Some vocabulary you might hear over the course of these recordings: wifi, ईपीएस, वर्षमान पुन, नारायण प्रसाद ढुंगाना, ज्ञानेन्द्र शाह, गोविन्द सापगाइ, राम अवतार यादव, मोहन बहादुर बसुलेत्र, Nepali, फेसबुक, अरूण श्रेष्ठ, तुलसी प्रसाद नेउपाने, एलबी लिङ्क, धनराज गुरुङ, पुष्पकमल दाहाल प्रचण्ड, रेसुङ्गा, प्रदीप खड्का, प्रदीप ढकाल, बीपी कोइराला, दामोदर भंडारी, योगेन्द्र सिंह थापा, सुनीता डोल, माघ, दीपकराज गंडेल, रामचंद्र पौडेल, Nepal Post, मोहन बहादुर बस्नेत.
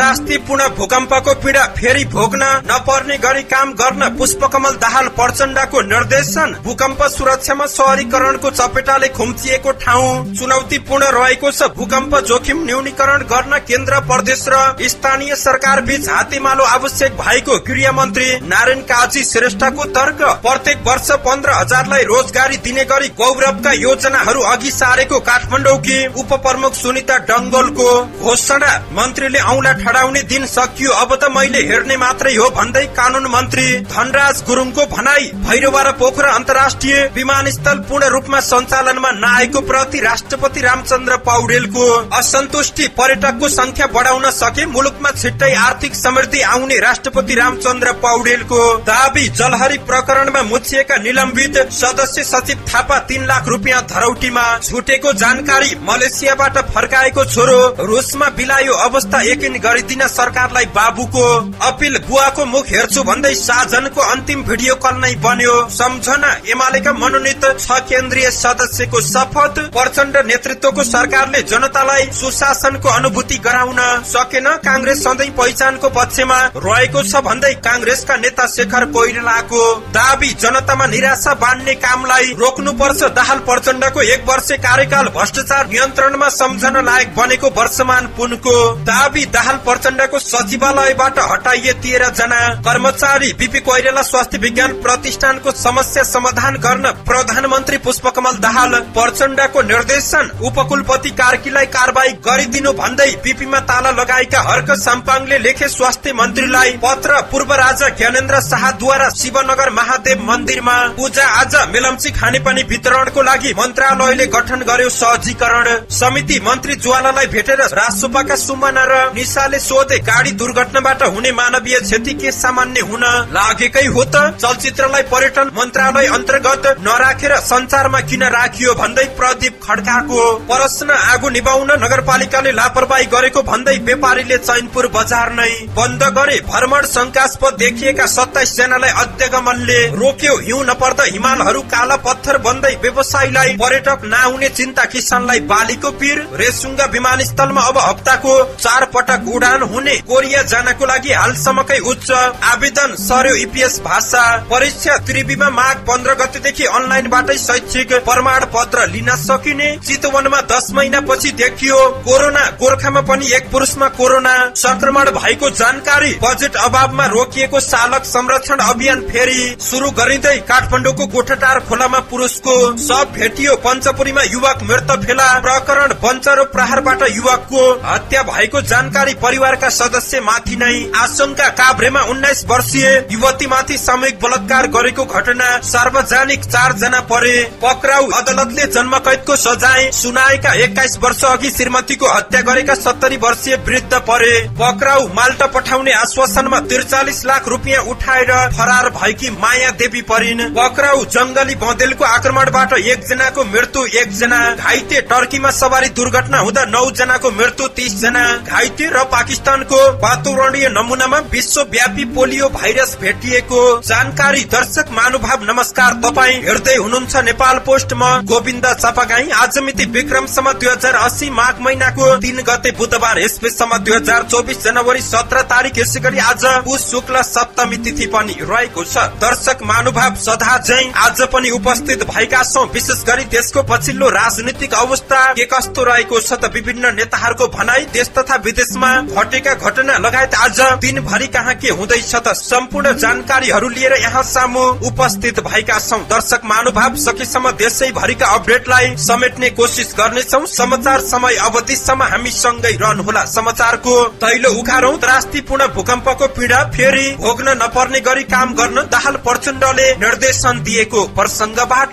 त्रास्तीपूर्ण भूकम्पको पीड़ा फेरि भोग्न नपर्ने गरी काम गर्न पुष्पकमल दाहाल प्रचण्डको निर्देशन। भूकम्प सुरक्षामा सहरीकरणको चपेटाले खुम्चिएको ठाउँ चुनौतीपूर्ण रहेको छ। भूकम्प जोखिम न्यूनीकरण गर्न केन्द्र प्रदेश र स्थानीय सरकार बीच हातेमालो आवश्यक भएको गृह मन्त्री नारायण काजी श्रेष्ठको तर्क। प्रत्येक वर्ष 15,000 रोजगारी दिने गरी गौरवका योजनाहरू अघि सारेको काठमाडौँकी उपप्रमुख सुनीता डोलको घोषणा। मन्त्रीले औंला ठडाउने दिन सकियो, अब त मैले हेर्ने मात्रै हो भन्दै कानून मन्त्री धनराज गुरुङको भनाई। भैरवा र पोखरा अन्तर्राष्ट्रिय विमानस्थल पूर्ण रूपमा सञ्चालनमा नआएको प्रति राष्ट्रपति रामचंद्र पौडेलको असन्तुष्टि। पर्यटकको संख्या बढाउन सके मुलुकमा छिट्टै आर्थिक समृद्धि आउने राष्ट्रपति रामचंद्र पौडेलको दाबी। जलहरी प्रकरणमा मुछिएका निलम्बित सदस्य सचिव थापा 3 लाख रुपियाँ धरौटीमा छुटेको जानकारी। मलेसियाबाट फर्काएको छोरो रुसमा बिलायो अवस्था यकिन गरिदिन सरकारलाई बाबुको अपिल। गुवाको मुख हेर्छु भन्दै साजनको अन्तिम भिडियो कल नै बन्यो सम्झना। एमालेका मनोनीत 6 केन्द्रीय सदस्यको शपथ। प्रचण्ड नेतृत्वको सरकारले जनतालाई सुशासनको अनुभूति गराउन सकेन, कांग्रेस सधैँ पहिचानको पक्षमा रहेको छ भन्दै कांग्रेसका नेता शेखर कोइरालाको दाबी। जनतामा निराशा बाँड्ने कामलाई रोक्नुपर्छ। दाहाल प्रचण्डको 1 वर्ष कार्यकाल भ्रष्टाचार नियन्त्रणमा सम्झना लायक बनेको वर्षमान पुनको दाबी। दाहाल प्रचण्डको सचिवालयबाट हटाइए 13 जना कर्मचारी। बीपी कोइराला स्वास्थ्य विज्ञान प्रतिष्ठानको समस्या समाधान गर्न प्रधानमन्त्री पुष्पकमल दाहाल प्रचण्डको निर्देशन। उपकुलपति कार्कीलाई कारबाही गरिदिनु भन्दै बीपीमा ताला लगाएका हर्क साम्पाङले लेखे स्वास्थ्य मन्त्रीलाई पत्र। पूर्व राजा ज्ञानेन्द्र शाहद्वारा शिवनगर महादेव मन्दिरमा पूजा आजा मेलम्ची खानेपानी वितरणको लागि मन्त्रालयले गठन गर्यो सहजीकरण समिति। मन्त्री ज्वालालाई भेटेर राजसोपाका सुमना र निशाले सोधे गाडी दुर्घटनाबाट हुने मानवीय क्षति के सामान्य हुन लागेकै हो त? चलचित्रलाई पर्यटन मन्त्रालय अन्तर्गत नराखेर संचारमा किन राखियो भन्दै प्रदीप खड्काको प्रश्न। आगो निभाउन नगरपालिकाले लापरवाही गरेको भन्दै व्यापारीले चैनपुर बजार नै बन्द गरे। भ्रमण शंकास्पद देखिएका 27 जनालाई अध्यागमनले रोक्यो। हिउँ नपर्दा हिमालहरू काला पत्थर बन्दै व्यवसायीलाई पर्यटक नआउने चिन्ता। किसानलाई बालीको पीर। रेसुङ्गा विमानस्थलमा अब हप्ताको 4 पटक उडान हुने। कोरिया जानको लागि हालसम्मकै उच्च आवेदन सर्यो ईपीएस भाषा परीक्षा। त्रिवीमा माघ 15 गतेदेखि अनलाइनबाटै शैक्षिक प्रमाण पत्र लिन सकिने। चितवनमा 10 महिनापछि देखियो कोरोना। गोर्खामा पनि 1 पुरुषमा कोरोना संक्रमण भएको जानकारी। बजेट अभावमा रोकिएको शालक संरक्षण अभियान फेरि शुरू गरिँदै। काठमाडौँको गोठटार खोलामा पुरुषको शव भेटियो। पञ्चपुरीमा युवक मृत फेला। प्रकरण बन्चरो प्रहारबाट युवकको हत्या भएको जानकारी परिवारका सदस्य माथि नै आशंका। काभ्रेमा 19 वर्षीय युवतीमाथि सामूहिक बलात्कार गरेको घटना सार्वजनिक। 4 जना परे पक्राउ। अदालतले जन्म कैदको सजाय सुनाएका। 21 वर्ष अघि श्रीमतीको हत्या गरेका 70 वर्षीय वृद्ध परे पक्राउ। माल्टा पठाउने आश्वासनमा 43 लाख रुपियाँ उठाएर फरार भएकी माया देवी परिन् पक्राउ। जंगली बँदेलको आक्रमणबाट 1 जनाको मृत्यु, 1 जना घाइते। टर्कीमा सवारी दुर्घटना हुँदा 9 जनाको मृत्यु, 30 जना घाइते। र पाकिस्तानको वातावरणीय नमूनामा विश्वव्यापी पोलियो भाइरस भेटिएको जानकारी। दर्शक महानुभाव नमस्कार, तपाईँ हेर्दै हुनुहुन्छ नेपाल पोस्टमा गोविन्द सापगाइ। आज मिति विक्रमसम्म 2080 माघ महिनाको 3 गते बुधबार। यसबेसम्म 2024 जनवरी 17 तारिक। यसै गरी आज पुष शुक्ल सप्तमी तिथि पनि रहेको छ। दर्शक महानुभाव सदा झैं आज पनि उपस्थित भएका छौं। विशेष गरी देशको पछिल्लो राजनीतिक अवस्था के कस्तो रहेको छ त? विभिन्न नेताहरूको भनाई, देश तथा विदेशमा घटेका घटना लगायत आज दिनभरि कहाँ के हुँदैछ त सम्पूर्ण जानकारीहरू लिएर यहाँ सामु उपस्थित भएका छौं। दर्शक महानुभाव सकेसम्म देशैभरिका अपडेटलाई समेट्ने कोसिस गर्नेछौं। समाचार समय अवधिसम्म हामी सँगै रहनुहोला। समाचारको दैलो उघारौं। त्रास्तीपूर्ण भूकम्पको पीडा फेरि भोग्न नपर्ने गरी काम गर्न दाहाल प्रचण्डले निर्देशन दिएको प्रसंगबाट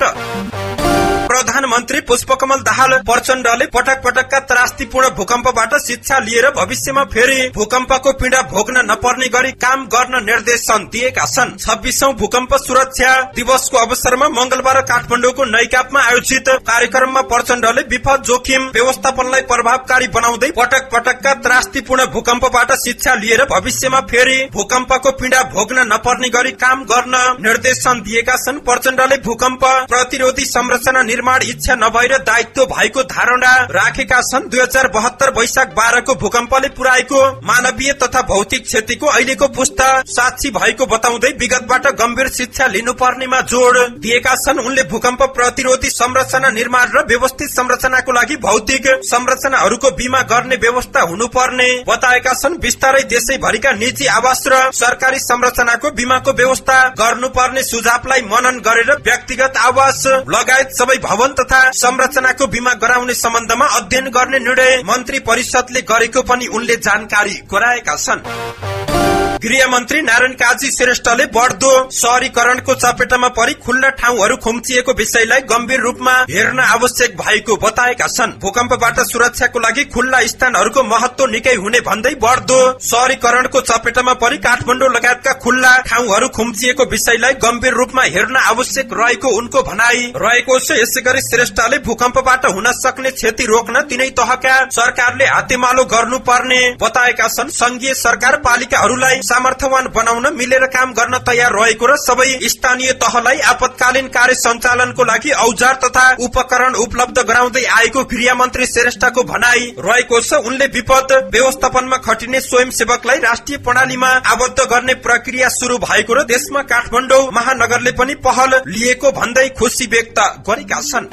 प्रधानमन्त्री पुष्पकमल दाहाल प्रचण्डले पटक पटकका त्रास्तीपूर्ण भूकम्पबाट शिक्षा लिएर भविष्यमा फेरि भूकम्पको पीड़ा भोग्न नपर्ने गरी काम गर्न निर्देशन दिएका छन्। 26औं भूकम्प सुरक्षा दिवसको अवसरमा मंगलबार काठमाडौँको नैकापमा आयोजित कार्यक्रममा प्रचण्डले विपद जोखिम व्यवस्थापनलाई प्रभावकारी बनाउँदै पटक पटकका त्रास्तीपूर्ण भूकम्पबाट शिक्षा लिएर भविष्यमा फेरि भूकम्पको पीड़ा भोग्न नपर्ने गरी काम गर्न निर्देशन दिएका छन्। प्रचण्डले भूकम्प प्रतिरोधी संरचना निर्माण निर्माण इच्छा नभएर दायित्व भएको धारणा राखेका छन्। 2072 वैशाख 12 को भूकम्पले पुर्याएको मानवीय तथा भौतिक क्षतिको अहिलेको पुस्ता साक्षी भएको बताउँदै विगतबाट गम्भीर शिक्षा लिनुपर्नेमा जोड दिएका छन्। उनले भूकम्प प्रतिरोधी संरचना निर्माण र व्यवस्थित संरचनाको लागि भौतिक संरचनाहरूको बीमा गर्ने व्यवस्था हुनुपर्ने बताएका छन्। बिस्तारै देशैभरिका निजी आवास र सरकारी संरचनाको बीमाको व्यवस्था गर्नुपर्ने सुझावलाई मनन गरेर व्यक्तिगत आवास लगायत सबै भवन तथा संरचनाको बीमा गराउने सम्बन्धमा अध्ययन गर्ने निर्णय मन्त्री परिषदले गरेको पनि उनले जानकारी गराएका छन्। गृहमन्त्री नारायण काजी श्रेष्ठले बढ्दो शहरीकरणको चपेटामा परि खुल्ला ठाउँहरू खुम्चिएको विषयलाई गम्भीर रूपमा हेर्न आवश्यक भएको बताएका छन्। भूकम्पबाट सुरक्षाको लागि खुल्ला स्थानहरूको महत्व निकै हुने भन्दै बढ्दो शहरीकरणको चपेटामा परि काठमाडौँ लगायतका खुल्ला ठाउँहरू खुम्चिएको विषयलाई गम्भीर रूपमा हेर्न आवश्यक रहेको उनको भनाई रहेको छ। यसैगरी श्रेष्ठले भूकम्पबाट हुन सक्ने क्षति रोक्न तीनै तहका सरकारले हातेमालो गर्नुपर्ने बताएका छन्। संघीय सरकार पालिकाहरूलाई सामर्थ्यवान बनाउन मिलेर काम गर्न तयार रहेको र सबै स्थानीय तहलाई आपतकालीन कार्य सञ्चालनको लागि औजार तथा उपकरण उपलब्ध गराउँदै आएको गृह मन्त्री श्रेष्ठको भनाई रहेको छ। उनले विपद व्यवस्थापनमा खटिने स्वयंसेवकलाई राष्ट्रिय प्रणालीमा आबद्ध गर्ने प्रक्रिया शुरू भएको र देशमा काठमाडौँ महानगरले पनि पहल लिएको भन्दै खुशी व्यक्त गरेका छन्।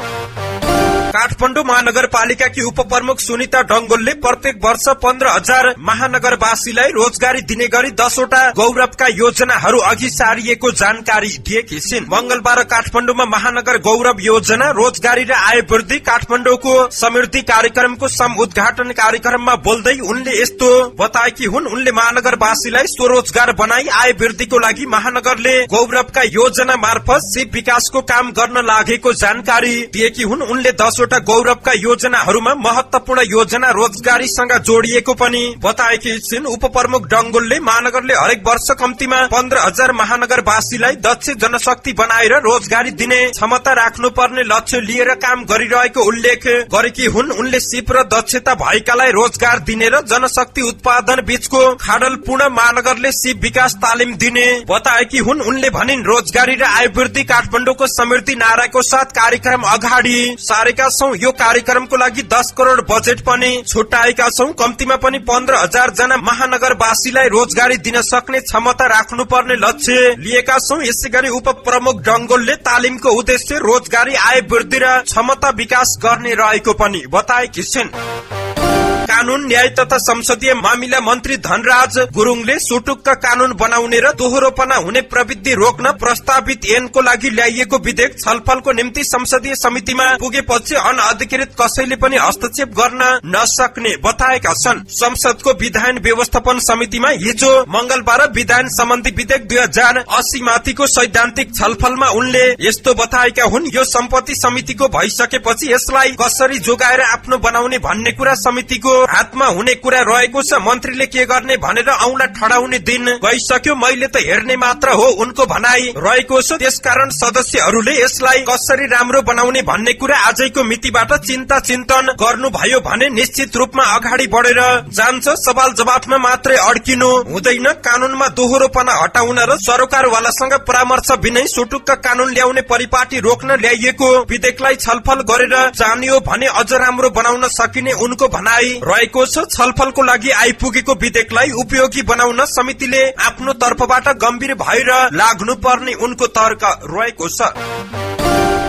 काठमाडौँ महानगरपालिका की उपप्रमुख सुनीता डोलले प्रत्येक वर्ष 15,000 महानगरवासीलाई रोजगारी दिने गरी 10 वटा गौरवका योजनाहरू अघि सारिएको जानकारी दिएकी छिन्। मंगलबार काठमाडौँमा महानगर गौरव योजना रोजगारी र आय वृद्धि काठमाडौँको समृद्धि कार्यक्रमको सम उद्घाटन कार्यक्रममा बोल्दै उनले यस्तो बताएकी हुन्। उनले महानगरवासीलाई स्वरोजगार बनाई आय वृद्धिको लागि महानगरले गौरवका योजना मार्फत शिव विकासको काम गर्न लागेको जानकारी दिएकी हुन्। उनले 10 वटा गौरवका योजनाहरूमा महत्वपूर्ण योजना रोजगारीसँग जोडिएको पनि बताएकी छिन्। उपप्रमुख डङ्गोलले महानगरले हरेक वर्ष कम्तीमा 15,000 महानगरवासीलाई दक्ष जनशक्ति बनाएर रोजगारी दिने क्षमता राख्नुपर्ने लक्ष्य लिएर काम गरिरहेको उल्लेख गरेकी हुन्। उनले सिप र दक्षता भएकालाई रोजगार दिने र जनशक्ति उत्पादन बीचको खाडल पूर्ण महानगरले सिप विकास तालिम दिने बताएकी हुन्। उनले भनिन्, रोजगारी र आय वृद्धि काठमाडौँको समृद्धि नाराको साथ कार्यक्रम अगाडि सारेका छौं। यो कार्यक्रमको लागि 10 करोड बजेट पनि छुट्याएका छौं। कम्तीमा पनि 15,000 जना महानगरवासीलाई रोजगारी दिन सक्ने क्षमता राख्नुपर्ने लक्ष्य लिएका छौं। यसैगरी उपप्रमुख डङ्गोलले तालिमको उद्देश्य रोजगारी आय वृद्धि र क्षमता विकास गर्ने रहेको पनि बताएकी छिन्। कानून न्याय तथा संसदीय मामिला मन्त्री धनराज गुरुङले सुटुक्क कानून बनाउने र दोहोरोपना हुने प्रवृत्ति रोक्न प्रस्तावित ऐनको लागि ल्याइएको विधेयक छलफलको निम्ति संसदीय समितिमा पुगेपछि अनअधिकृत कसैले पनि हस्तक्षेप गर्न नसक्ने बताएका छन्। संसदको विधायन व्यवस्थापन समितिमा हिजो मंगलबार विधायन सम्बन्धी विधेयक 2080 माथिको सैद्धान्तिक छलफलमा उनले यस्तो बताएका हुन्। यो सम्पत्ति समितिको भइसकेपछि यसलाई कसरी जोगाएर आफ्नो बनाउने भन्ने कुरा समितिको हातमा हुने कुरा रहेको छ। मन्त्रीले के गर्ने भनेर औंला ठडाउने दिन गइसक्यो, मैले त हेर्ने मात्र हो उनको भनाई रहेको छ। त्यसकारण सदस्यहरूले यसलाई कसरी राम्रो बनाउने भन्ने कुरा आजैको मितिबाट चिन्ता चिन्तन गर्नुभयो भने निश्चित रूपमा अगाडि बढेर जान्छ। सवाल जवाफमा मात्रै अड्किनु हुँदैन। कानूनमा दोहोरोपना हटाउन र सरकारवालासँग परामर्श बिनै सुटुक्क कानून ल्याउने परिपाटी रोक्न ल्याइएको विधेयकलाई छलफल गरेर जानियो भने अझ राम्रो बनाउन सकिने उनको भनाई रहेको छ। छलफलको लागि आइपुगेको विधेयकलाई उपयोगी बनाउन समितिले आफ्नो तर्फबाट गम्भीर भएर लाग्नुपर्ने उनको तर्क रहेको छ।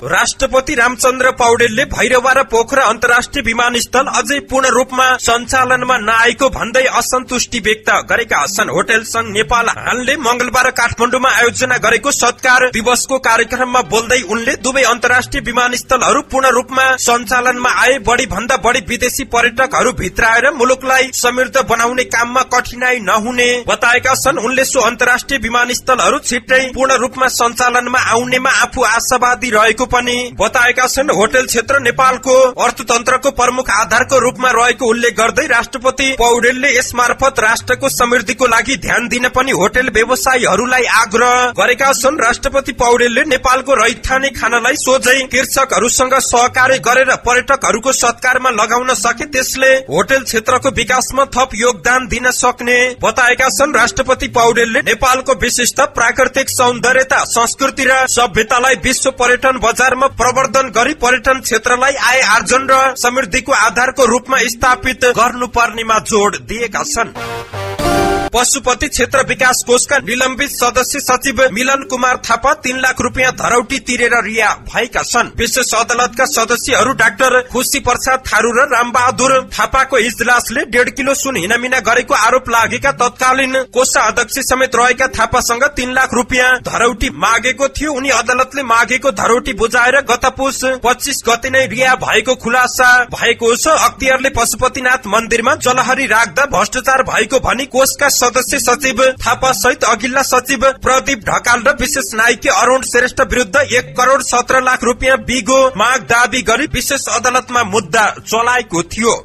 राष्ट्रपति रामचंद्र पौडेलले भैरवा र पोखरा अन्तर्राष्ट्रिय विमानस्थल अझै पूर्ण रूपमा सञ्चालनमा नआएको भन्दै असन्तुष्टि व्यक्त गरेका छन्। होटल संघ नेपाल हालले मंगलबार काठमाडौँमा आयोजना गरेको सत्कार दिवसको कार्यक्रममा बोल्दै उनले दुवै अन्तर्राष्ट्रिय विमानस्थलहरू पूर्ण रूपमा सञ्चालनमा आए बढी भन्दा बढी विदेशी पर्यटकहरू भित्र आएर मुलुकलाई समृद्ध बनाउने काममा कठिनाई नहुने बताएका छन्। उनले सो अन्तर्राष्ट्रिय विमानस्थलहरू छिट्टै पूर्ण रूपमा सञ्चालनमा आउनेमा आफू आशावादी रहेको बताएका छन्। होटल क्षेत्र नेपालको अर्थतन्त्रको प्रमुख आधारको रूपमा रहेको उल्लेख गर्दै राष्ट्रपति पौडेलले यस मार्फत राष्ट्रको समृद्धिको लागि ध्यान दिन पनि होटल व्यवसायीहरूलाई आग्रह गरेका छन्। राष्ट्रपति पौडेलले नेपालको रैथाने खानालाई सोझै कृषकहरूसँग सहकार्य गरेर पर्यटकहरूको सत्कारमा लगाउन सके त्यसले होटल क्षेत्रको विकासमा थप योगदान दिन सक्ने बताएका छन्। राष्ट्रपति पौडेलले नेपालको विशिष्ट प्राकृतिक सौन्दर्यता संस्कृति र सभ्यतालाई विश्व पर्यटन बजारमा प्रवर्धन गरी पर्यटन क्षेत्रलाई आय आर्जन र समृद्धिको आधारको रूपमा स्थापित गर्नुपर्नेमा जोड दिएका छन्। पशुपति क्षेत्र विकास कोषका निलम्बित सदस्य सचिव मिलन कुमार थापा 3 लाख रुपियाँ धरौटी तिरेर रिहा भएका छन्। विशेष अदालतका सदस्यहरू डाक्टर खुशी प्रसाद थारू र रामबहादुर थापाको इजलासले 1.5 किलो सुन हिनामिना गरेको आरोप लागेका तत्कालीन कोषाध्यक्ष समेत रहेका थापासँग 3 लाख रुपियाँ धरौटी मागेको थियो। उनी अदालतले मागेको धरौटी बुझाएर गत पुस 25 गते नै रिहा भएको खुलासा भएको छ। अख्तियारले पशुपतिनाथ मन्दिरमा जलहरी राख्दा भ्रष्टाचार भएको भनी कोषका सदस्य सचिव थापा सहित अघिल्ला सचिव प्रदीप ढकाल र विशेष नायिका अरूण श्रेष्ठ विरुद्ध 1 करोड 17 लाख रुपियाँ बिगो माग दावी गरी विशेष अदालतमा मुद्दा चलाएको थियो।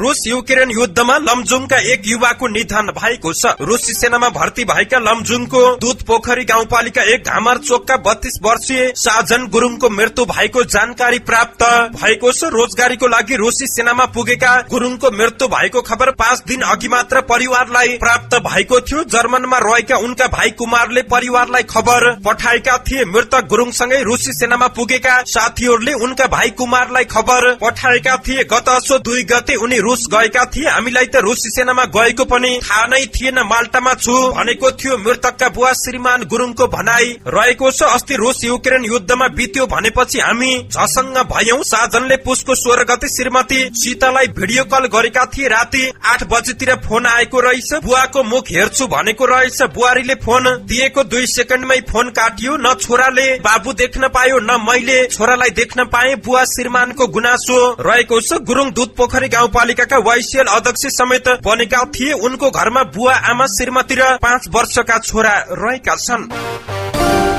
रूस युक्रेन युद्धमा लमजुङका एक युवाको निधन भएको छ। रूसी सेनामा भर्ती भएका लमजुङको दूध पोखरी गाउँपालिका 1 घामर चोकका 32 वर्षीय साजन गुरुङको मृत्यु भएको जानकारी प्राप्त भएको छ। रोजगारीको लागि रूसी सेनामा पुगेका गुरुङको मृत्यु भएको खबर 5 दिन अघि मात्र परिवारलाई प्राप्त भएको थियो। जर्मनमा रहेका उनका भाइ कुमारले परिवारलाई खबर पठाएका थिए। मृतक गुरुङसँगै रूसी सेनामा पुगेका साथीहरूले उनका भाइ कुमारलाई खबर पठाएका थिए। गत असो 2 गते रूस गएका थिए। हामीलाई त रूसी सेनामा गएको पनि थाहा नै थिएन, माल्टामा छु भनेको थियो मृतकका बुवा श्रीमान गुरुङको भनाई रहेको छ। अस्ति रूस युक्रेन युद्धमा बित्यो भनेपछि हामी झसङ्ग भयौं। साजनले पुसको 16 गते श्रीमती सीतालाई भिडियो कल गरेका थिए। राति 8 बजेतिर फोन आएको रहेछ। बुवाको मुख हेर्छु भनेको रहेछ। बुहारीले फोन दिएको 2 सेकेन्डमै फोन काटियो। न छोराले बाबु देख्न पायो न मैले छोरालाई देख्न पाए। बुवा श्रीमानको गुनासो रहेको छ। गुरुङ दूध पोखरी गाउँ पालिकाका वाइसिएल अध्यक्ष समेत बनेका थिए। उनको घरमा बुवा आमा श्रीमती र 5 वर्षका छोरा रहेका छन्।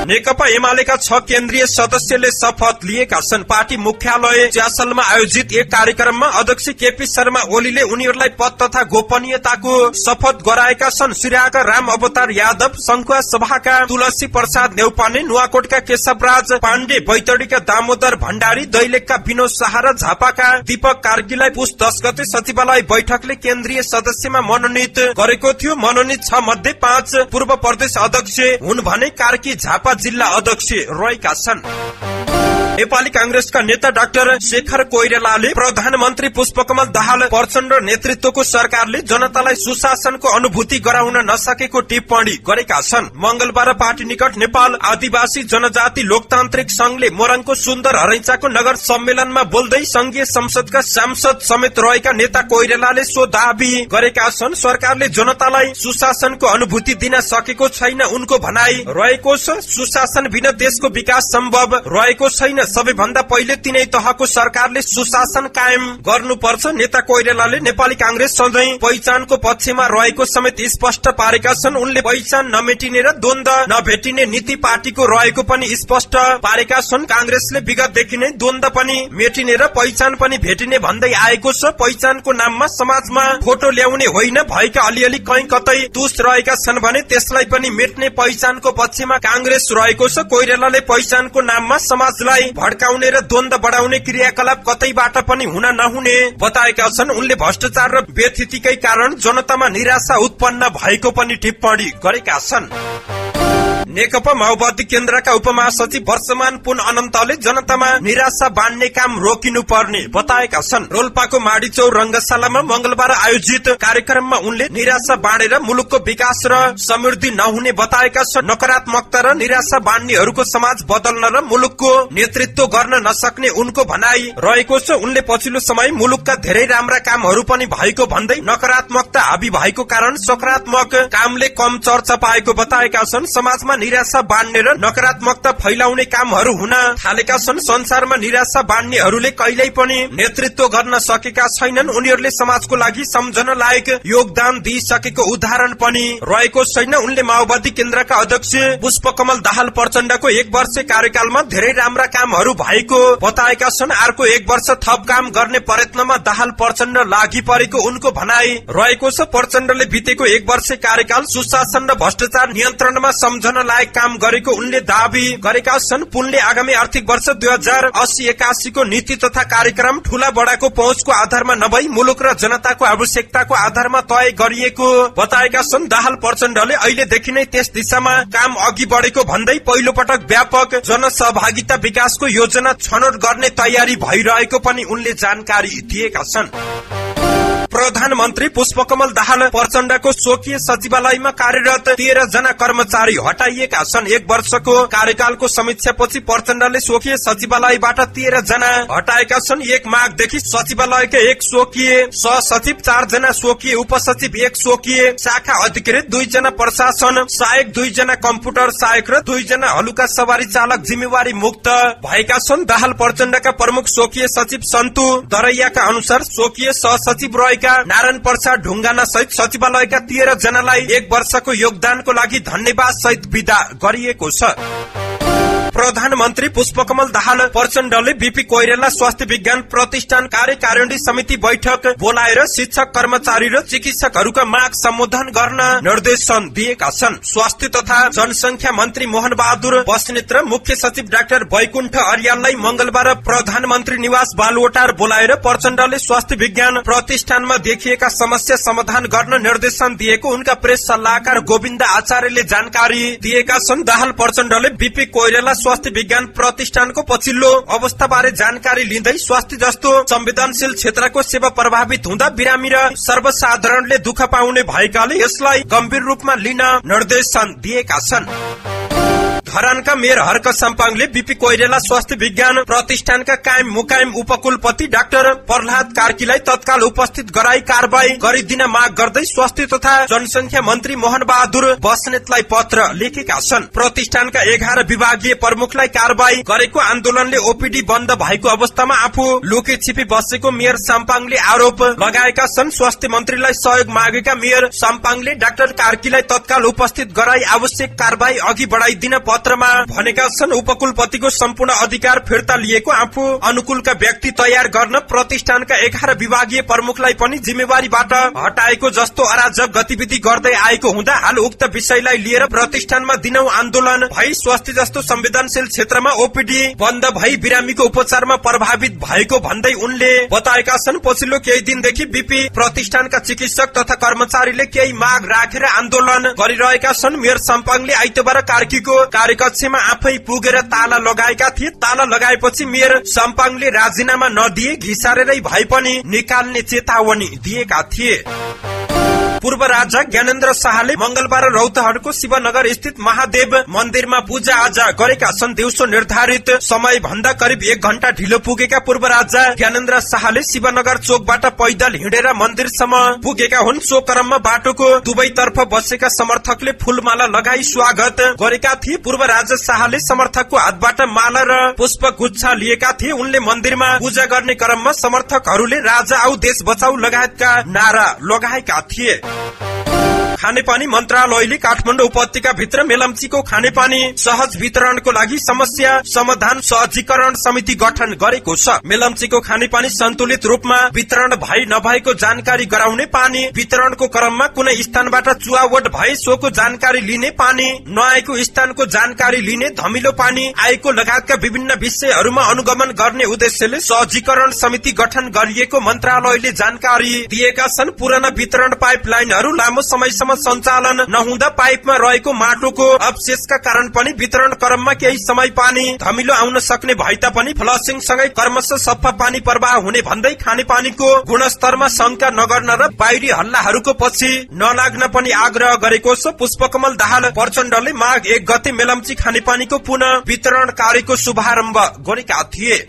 नेकपा एमालेका 6 केन्द्रीय सदस्यले शपथ लिएका छन्। पार्टी मुख्यालय च्यासलमा आयोजित एक कार्यक्रममा अध्यक्ष केपी शर्मा ओलीले उनीहरूलाई पद तथा गोपनीयताको शपथ गराएका छन्। सिराहाका राम अवतार यादव, संखुवा सभाका तुलसी प्रसाद नेउपाने, नुवाकोटका केशवराज पांडेय, बैतडीका दामोदर भंडारी, दैलेखका विनोद शाह र झापाका दीपक कार्कीलाई पुस 10 गते सचिवालय बैठकले केन्द्रीय सदस्यमा मनोनित गरेको थियो। मनोनित 6 मध्ये 5 पूर्व प्रदेश अध्यक्ष हुन् भने कार्की झापा जिल्ला अध्यक्ष रहेका छन्। नेपाली कांग्रेसका नेता डाक्टर शेखर कोइरालाले प्रधानमन्त्री पुष्पकमल दाहाल प्रचण्ड नेतृत्वको सरकारले जनतालाई सुशासनको अनुभूति गराउन नसकेको टिप्पणी गरेका छन्। मंगलबार पार्टी निकट नेपाल आदिवासी जनजाति लोकतान्त्रिक संघले मोरङको सुन्दर हरैचाको नगर सम्मेलनमा बोल्दै संघीय संसदका सांसद समेत रहेका नेता कोइरालाले सो दाबी गरेका छन्। सरकारले जनतालाई सुशासनको अनुभूति दिन सकेको छैन उनको भनाई रहेको छ। सुशासन बिना देशको विकास सम्भव रहेको छैन। सबैभन्दा पहिले तिनै तहको सरकारले सुशासन कायम गर्नुपर्छ। नेता कोइरालाले नेपाली कांग्रेस सधैं पहिचानको पक्षमा रहेको समेत स्पष्ट पारेका छन्। उनले पहिचान नमेटिने र द्वन्द नभेटिने नीति पार्टीको रहेको पनि स्पष्ट पारेका छन्। कांग्रेसले विगतदेखि नै द्वन्द पनि मेटिने र पहिचान पनि भेटिने भन्दै आएको छ। पहिचानको नाममा समाजमा फोटो ल्याउने होइन, भएका अलिअलि कहीँ कतै दुष रहेका छन् भने त्यसलाई पनि मेट्ने पहिचानको पक्षमा कांग्रेस रहेको छ। कोइरालाले पहिचानको नाममा समाजलाई भड्काउने र द्वन्द बढाउने क्रियाकलाप कतैबाट पनि हुन नहुने बताएका छन्। उनले भ्रष्टाचार र व्यथितिकै कारण जनतामा निराशा उत्पन्न भएको पनि टिप्पणी गरेका छन्। नेकपा माओवादी केन्द्रका उपमहासचिव वर्षमान पुन अनन्तले जनतामा निराशा बाँड्ने काम रोकिनुपर्ने बताएका छन्। रोल्पाको माडीचौर रंगशालामा मंगलबार आयोजित कार्यक्रममा उनले निराशा बाँडेर मुलुकको विकास र समृद्धि नहुने बताएका छन्। नकारात्मकता र निराशा बाँड्नेहरूको समाज बदल्न र मुलुकको नेतृत्व गर्न नसक्ने उनको भनाई रहेको छ। उनले पछिल्लो समय मुलुकका धेरै राम्रा कामहरू पनि भएको भन्दै नकारात्मकता हावी भएको कारण सकारात्मक कामले कम चर्चा पाएको बताएका छन्। समाजमा निराशा बाँड्ने र नकारात्मकता फैलाउने कामहरू हुन थालेका छन्। संसारमा निराशा बाँड्नेहरूले कहिल्यै पनि नेतृत्व गर्न सकेका छैनन्। उनीहरूले समाजको लागि सम्झन लायक योगदान दिइसकेको उदाहरण पनि रहेको छैन। उनले माओवादी केन्द्रका अध्यक्ष पुष्पकमल दाहाल प्रचण्डको 1 वर्ष कार्यकालमा धेरै राम्रा कामहरू भएको बताएका छन्। अर्को 1 वर्ष थप काम गर्ने प्रयत्नमा दाहाल प्रचण्ड लागि परेको उनको भनाई रहेको छ। प्रचण्डले बितेको 1 वर्ष कार्यकाल सुशासन र भ्रष्टाचार नियन्त्रणमा सम्झन लायक काम गरेको उनले दावी गरेका छन्। पुलले आगामी आर्थिक वर्ष 2080-81 को नीति तथा कार्यक्रम ठूला बडाको पहुँचको आधारमा नभई मुलुक र जनताको आवश्यकताको आधारमा तय गरिएको बताएका छन्। दाहाल प्रचण्डले अहिलेदेखि नै त्यस दिशामा काम अघि बढेको भन्दै पहिलो पटक व्यापक जनसहभागिता विकासको योजना छनौट गर्ने तयारी भइरहेको पनि उनले जानकारी दिएका छन्। प्रधानमन्त्री पुष्पकमल दाहाल प्रचण्डको स्वकीय सचिवालयमा कार्यरत 13 जना कर्मचारी हटाइएका छन्। एक वर्षको कार्यकालको समीक्षापछि प्रचण्डले स्वकीय सचिवालयबाट 13 जना हटाएका छन्। 1 माघदेखि सचिवालयका 1 स्वकीय सहसचिव, 4 जना स्वकीय उपसचिव, 1 स्वकीय शाखा अधिकृत, 2 जना प्रशासन सहायक, 2 जना कम्प्युटर सहायक र 2 जना हलुका सवारी चालक जिम्मेवारी मुक्त भएका छन्। दाहाल प्रचण्डका प्रमुख स्वकीय सचिव सन्तु दरैयाका अनुसार स्वकीय सहसचिव नारायण प्रसाद ढुंगाना सहित सचिवालयका 13 जनालाई 1 वर्षको योगदानको लागि धन्यवाद सहित विदा गरिएको छ। प्रधानमन्त्री पुष्पकमल दाहाल प्रचण्डले बीपी कोइराला स्वास्थ्य विज्ञान प्रतिष्ठान कार्यकारिणी समिति बैठक बोलाएर शिक्षक, कर्मचारी र चिकित्सकहरूका माग सम्बोधन गर्न निर्देशन दिएका छन्। स्वास्थ्य तथा जनसंख्या मन्त्री मोहन बहादुर बसुलेत्र, मुख्य सचिव डाक्टर वैकुण्ठ अर्याललाई मंगलबार प्रधानमन्त्री निवास बालुवटार बोलाएर प्रचण्डले स्वास्थ्य विज्ञान प्रतिष्ठानमा देखिएका समस्या समाधान गर्न निर्देशन दिएको उनका प्रेस सल्लाहकार गोविन्द आचार्यले जानकारी दिएका छन्। दाहाल प्रचण्डले बीपी कोइराला स्वास्थ्य विज्ञान प्रतिष्ठानको पछिल्लो अवस्थाबारे जानकारी लिँदै स्वास्थ्य जस्तो संवेदनशील क्षेत्रको सेवा प्रभावित हुँदा बिरामी र सर्वसाधारणले दुःख पाउने भएकाले यसलाई गम्भीर रूपमा लिन निर्देशन दिएका छन्। धरानका मेयर हर्क साम्पाङले बीपी कोइराला स्वास्थ्य विज्ञान प्रतिष्ठानका कायम मुकायम उपकुलपति डाक्टर प्रल्हाद कार्कीलाई तत्काल उपस्थित गराई कारवाही गरिदिन माग गर्दै स्वास्थ्य तथा जनसंख्या मन्त्री मोहन बहादुर बस्नेतलाई पत्र लेखेका छन्। प्रतिष्ठानका 11 विभागीय प्रमुखलाई कारवाही गरेको आन्दोलनले ओपीडी बन्द भएको अवस्थामा आफू लुके छिपी बसेको मेयर साम्पाङले आरोप लगाएका छन्। स्वास्थ्य मन्त्रीलाई सहयोग मागेका मेयर साम्पाङले डाक्टर कार्कीलाई तत्काल उपस्थित गराई आवश्यक कारवाही अघि बढाइदिन पत्रमा भनेका छन्। उपकुलपतिको सम्पूर्ण अधिकार फिर्ता लिएको, आफू अनुकूलका व्यक्ति तयार गर्न प्रतिष्ठानका 11 विभागीय प्रमुखलाई पनि जिम्मेवारीबाट हटाएको जस्तो अराजक गतिविधि गर्दै आएको हुँदा हाल उक्त विषयलाई लिएर प्रतिष्ठानमा दिनौ आन्दोलन भई स्वास्थ्य जस्तो संवेदनशील क्षेत्रमा ओपीडी बन्द भई बिरामीको उपचारमा प्रभावित भएको भन्दै उनले बताएका छन्। पछिल्लो केही दिनदेखि बीपी प्रतिष्ठानका चिकित्सक तथा कर्मचारीले केही माग राखेर आन्दोलन गरिरहेका छन्। मेयर साम्पाङले आइतबार कार्कीको कार्यकक्षमा आफै पुगेर ताला लगाएका थिए। ताला लगाएपछि मेयर साम्पाङले राजीनामा नदिए घिसारेरै भए पनि निकाल्ने चेतावनी दिएका थिए। पूर्व राजा ज्ञानेन्द्र शाहले मंगलबार रौतहटको शिवनगर स्थित महादेव मन्दिरमा पूजा आजा गरेका छन्। दिउँसो निर्धारित समय भन्दा करिब 1 घण्टा ढिलो पुगेका पूर्व राजा ज्ञानेन्द्र शाहले शिवनगर चोकबाट पैदल हिँडेर मन्दिरसम्म पुगेका हुन्। सो क्रममा बाटोको दुवैतर्फ बसेका समर्थकले फूलमाला लगाई स्वागत गरेका थिए। पूर्व राजा शाहले समर्थकको हातबाट माला र पुष्पगुच्छा लिएका थिए। उनले मन्दिरमा पूजा गर्ने क्रममा समर्थकहरूले राजा आऊ, देश बचाऊ लगायतका नारा लगाएका थिए। खानेपानी मन्त्रालयले काठमाडौँ उपत्यका भित्र मेलम्चीको खानेपानी सहज वितरणको लागि समस्या समाधान सहजीकरण समिति गठन गरेको छ। मेलम्चीको खानेपानी सन्तुलित रूपमा वितरण भई नभएको जानकारी गराउने, पानी वितरणको क्रममा कुनै स्थानबाट चुवावट भए सोको जानकारी लिने, पानी नआएको स्थानको जानकारी लिने, धमिलो पानी आएको लगायतका विभिन्न विषयहरूमा अनुगमन गर्ने उद्देश्यले सहजीकरण समिति गठन गरिएको मन्त्रालयले जानकारी दिएका छन्। पुराना वितरण पाइपलाइनहरू लामो समय सञ्चालन नहुँदा पाइपमा रहेको माटोको अवशेषका कारण पनि वितरण क्रममा केही समय पानी धमिलो आउन सक्ने भए तापनि फ्लसिङ सँगै क्रमशः सफा पानी प्रवाह हुने भन्दै खानेपानीको गुणस्तरमा शंका नगर्न र बाहिरी हल्लाहरूको पछि नलाग्न पनि आग्रह गरेको छ। पुष्पकमल दाहाल प्रचण्डले माघ 1 गते मेलम्ची खानेपानीको पुनः वितरण कार्यको शुभारम्भ गरेका थिए।